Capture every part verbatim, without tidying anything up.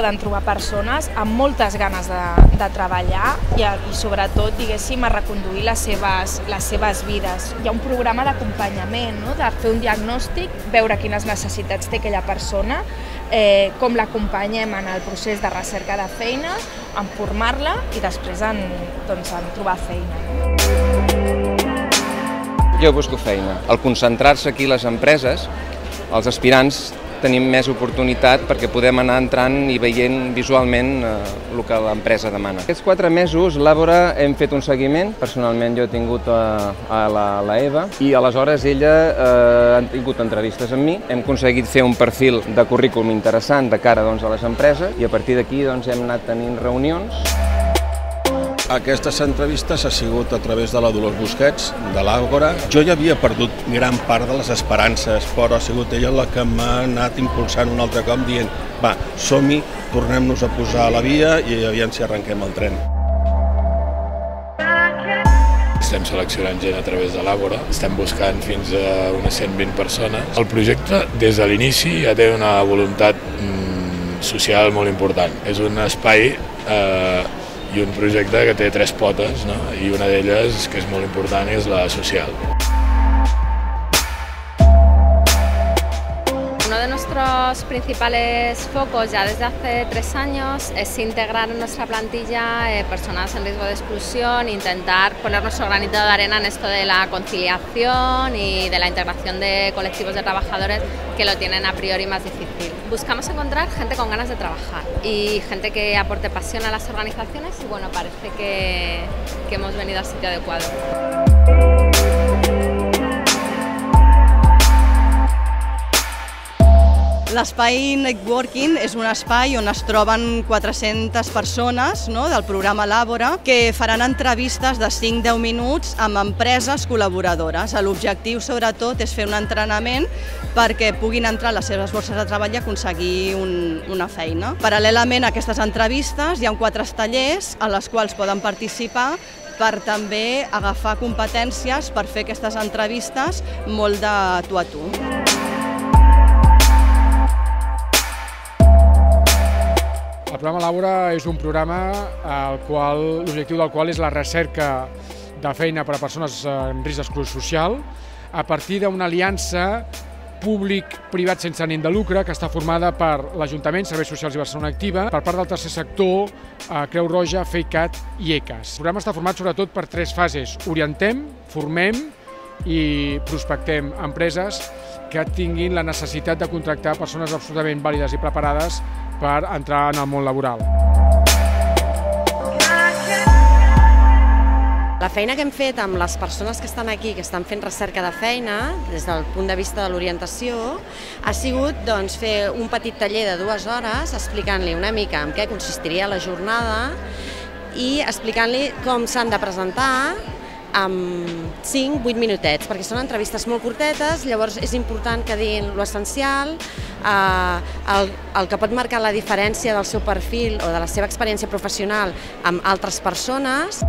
poden trobar persones amb moltes ganes de, de treballar i, i sobretot, diguéssim, a reconduir les seves, les seves vides. Hi ha un programa d'acompanyament, no? De fer un diagnòstic, veure quines necessitats té aquella persona, eh, com l'acompanyem en el procés de recerca de feina, en formar-la i després en, doncs, en trobar feina. Jo busco feina. Al concentrar-se aquí les empreses, els aspirants tenim més oportunitat perquè podem anar entrant i veient visualment el que l'empresa demana. Aquests quatre mesos l'Àbora hem fet un seguiment, personalment jo he tingut a, a la, la Eva i aleshores ella eh, ha tingut entrevistes amb mi, hem aconseguit fer un perfil de currículum interessant de cara doncs, a les empreses i a partir d'aquí doncs, hem anat tenint reunions. Aquestes entrevistes ha sigut a través de la Dolors Busquets, de l'Àgora. Jo ja havia perdut gran part de les esperances, però ha sigut ella la que m'ha anat impulsant un altre cop dient va, som-hi, tornem-nos a posar a la via i aviam si arrenquem el tren. Estem seleccionant gent a través de l'Àgora, estem buscant fins a unes cent vint persones. El projecte des de l'inici ja té una voluntat mm, social molt important. És un espai eh, i un projecte que té tres potes, no? I una d'elles, que és molt important, és la social. Uno de nuestros principales focos ya desde hace tres años es integrar en nuestra plantilla eh, personas en riesgo de exclusión, intentar poner nuestro granito de arena en esto de la conciliación y de la integración de colectivos de trabajadores que lo tienen a priori más difícil. Buscamos encontrar gente con ganas de trabajar y gente que aporte pasión a las organizaciones y bueno, parece que, que hemos venido al sitio adecuado. L'Espai Networking és un espai on es troben quatre-centes persones, no, del programa l'Àbora que faran entrevistes de cinc a deu minuts amb empreses col·laboradores. L'objectiu, sobretot, és fer un entrenament perquè puguin entrar a les seves borses de treball i aconseguir un, una feina. Paral·lelament a aquestes entrevistes hi ha quatre tallers a les quals poden participar per també agafar competències per fer aquestes entrevistes molt de tu a tu. El programa l'Àbora és un programa l'objectiu del qual és la recerca de feina per a persones en risc d'exclusió social a partir d'una aliança públic-privat sense ànim de lucre que està formada per l'Ajuntament, Serveis Socials i Barcelona Activa, per part del tercer sector, Creu Roja, Feicat i E C A S. El programa està format sobretot per tres fases. Orientem, formem i prospectem empreses que tinguin la necessitat de contractar persones absolutament vàlides i preparades per entrar en el món laboral. La feina que hem fet amb les persones que estan aquí, que estan fent recerca de feina, des del punt de vista de l'orientació, ha sigut doncs, fer un petit taller de dues hores explicant-li una mica en què consistiria la jornada i explicant-li com s'han de presentar amb cinc a vuit minutets, perquè són entrevistes molt curtetes, llavors és important que diguin l'essencial, eh, el, el que pot marcar la diferència del seu perfil o de la seva experiència professional amb altres persones.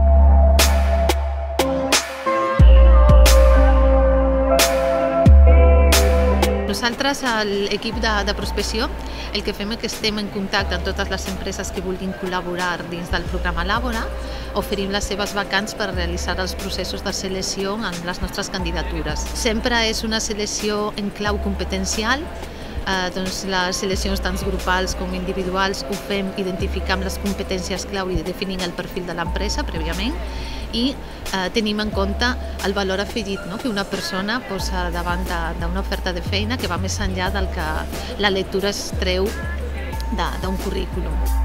Nosaltres, l'equip de, de prospecció, el que fem és que estem en contacte amb totes les empreses que vulguin col·laborar dins del programa l'Àbora, oferim les seves vacants per realitzar els processos de selecció en les nostres candidatures. Sempre és una selecció en clau competencial, eh, doncs les seleccions tant grupals com individuals ho fem identificant les competències clau i definint el perfil de l'empresa prèviament, i eh, tenim en compte el valor afegit, no? Que una persona posa davant d'una oferta de feina que va més enllà del que la lectura es treu d'un currículum.